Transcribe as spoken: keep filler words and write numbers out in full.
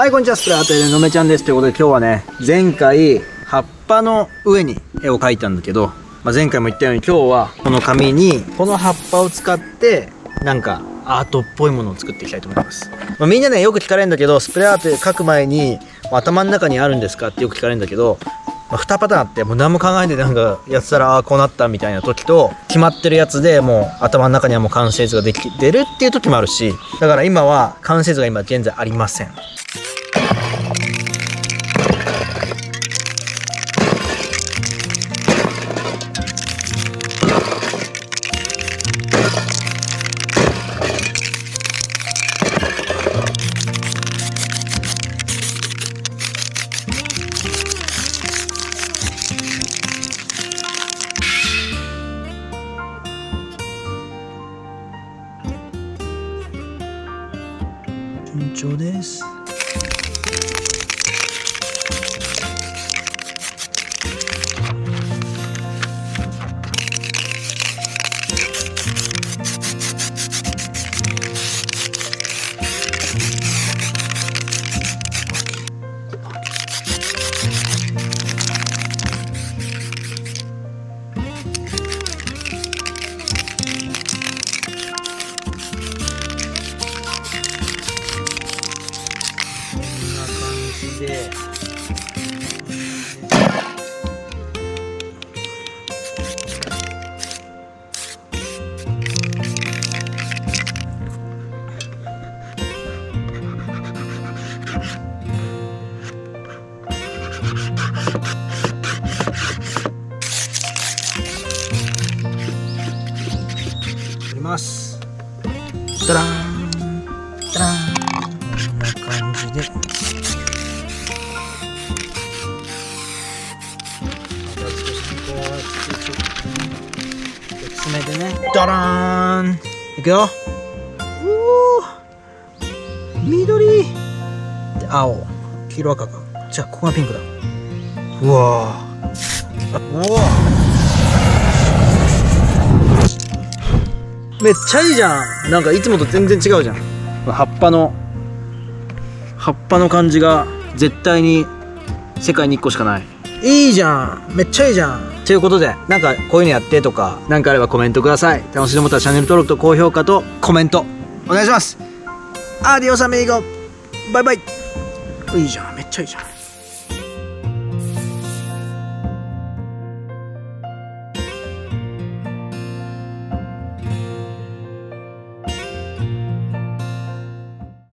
はい、こんにちは、スプラートでのめちゃんです。ということで今日はね、前回葉っぱの上に絵を描いたんだけど、まあ、前回も言ったように今日はこの紙にこの葉っぱを使ってなんかアートっぽいものを作っていきたいと思います。まあ、みんなね、よく聞かれるんだけど、スプレーアートで描く前に頭の中にあるんですかってよく聞かれるんだけど、まあ、にパターンあって、もう何も考えてなんかやってたら、ああこうなったみたいな時と、決まってるやつでもう頭の中にはもう完成図ができてるっていう時もあるし、だから今は完成図が今現在ありません。順調です。ダランダラン、こんな感じで爪でね、ダランいくよ。おー、緑で青、黄色、赤か、じゃあここがピンクだ。うわー、おー、めっちゃいいじゃん。なんかいつもと全然違うじゃん。葉っぱの葉っぱの感じが絶対に世界にいっこしかない。いいじゃん、めっちゃいいじゃん。ということで、なんかこういうのやってとかなんかあればコメントください。楽しいと思ったらチャンネル登録と高評価とコメントお願いします。アディオスアメリゴ、バイバイ。いいじゃん、めっちゃいいじゃん。